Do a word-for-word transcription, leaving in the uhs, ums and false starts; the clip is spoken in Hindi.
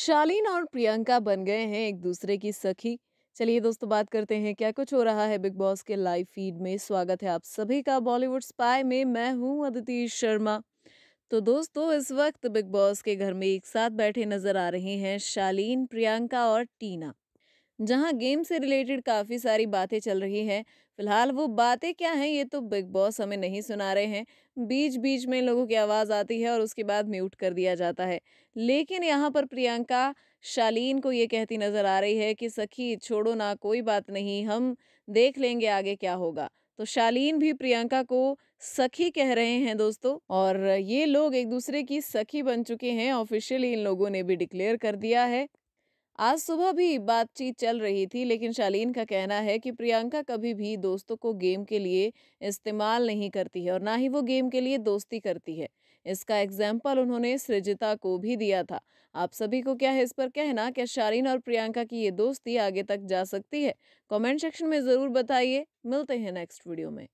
शालीन और प्रियंका बन गए हैं एक दूसरे की सखी। चलिए दोस्तों, बात करते हैं क्या कुछ हो रहा है बिग बॉस के लाइव फीड में। स्वागत है आप सभी का बॉलीवुड स्पाई में। मैं हूं अदिति शर्मा। तो दोस्तों, इस वक्त बिग बॉस के घर में एक साथ बैठे नजर आ रहे हैं शालीन, प्रियंका और टीना, जहां गेम से रिलेटेड काफ़ी सारी बातें चल रही हैं। फिलहाल वो बातें क्या हैं ये तो बिग बॉस हमें नहीं सुना रहे हैं। बीच बीच में लोगों की आवाज़ आती है और उसके बाद म्यूट कर दिया जाता है। लेकिन यहाँ पर प्रियंका शालीन को ये कहती नज़र आ रही है कि सखी छोड़ो ना, कोई बात नहीं, हम देख लेंगे आगे क्या होगा। तो शालीन भी प्रियंका को सखी कह रहे हैं दोस्तों, और ये लोग एक दूसरे की सखी बन चुके हैं। ऑफिशियली इन लोगों ने भी डिक्लेयर कर दिया है। आज सुबह भी बातचीत चल रही थी, लेकिन शालीन का कहना है कि प्रियंका कभी भी दोस्तों को गेम के लिए इस्तेमाल नहीं करती है और ना ही वो गेम के लिए दोस्ती करती है। इसका एग्जाम्पल उन्होंने सृजिता को भी दिया था। आप सभी को क्या है इस पर कहना, क्या शालीन और प्रियंका की ये दोस्ती आगे तक जा सकती है? कमेंट सेक्शन में ज़रूर बताइए। मिलते हैं नेक्स्ट वीडियो में।